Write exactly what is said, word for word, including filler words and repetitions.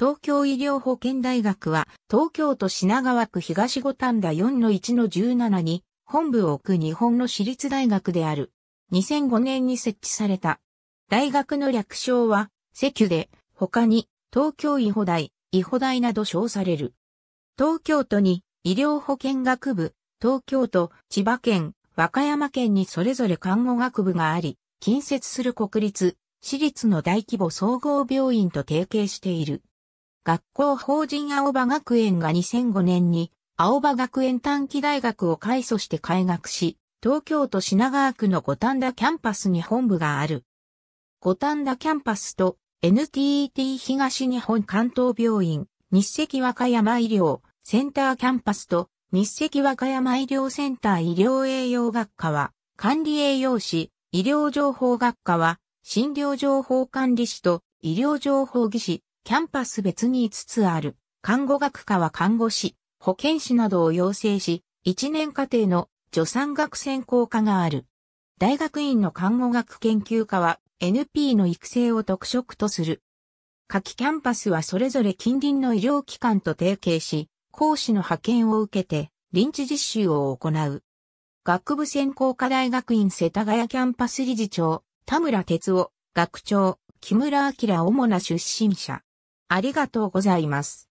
東京医療保健大学は東京都品川区東五反田 よんのいちのじゅうなな に本部を置く日本の私立大学である。にせんごねんに設置された。大学の略称は、セキュで、他に、東京医保大、医保大など称される。東京都に、医療保健学部、東京都、千葉県、和歌山県にそれぞれ看護学部があり、近接する国立、私立の大規模総合病院と提携している。学校法人青葉学園がにせんごねんに、青葉学園短期大学を改組して開学し、東京都品川区の五反田キャンパスに本部がある。五反田キャンパスと エヌティーティー 東日本関東病院、日赤和歌山医療センターキャンパスと日赤和歌山医療センター医療栄養学科は管理栄養士、医療情報学科は診療情報管理士と医療情報技師、キャンパス別にいつつある。看護学科は看護師、保健師などを養成し、いちねん課程の助産学専攻科がある。大学院の看護学研究科は エヌピー の育成を特色とする。夏季キャンパスはそれぞれ近隣の医療機関と提携し、講師の派遣を受けて臨地実習を行う。学部専攻科大学院世田谷キャンパス理事長、田村哲夫、学長、木村明主な出身者。ありがとうございます。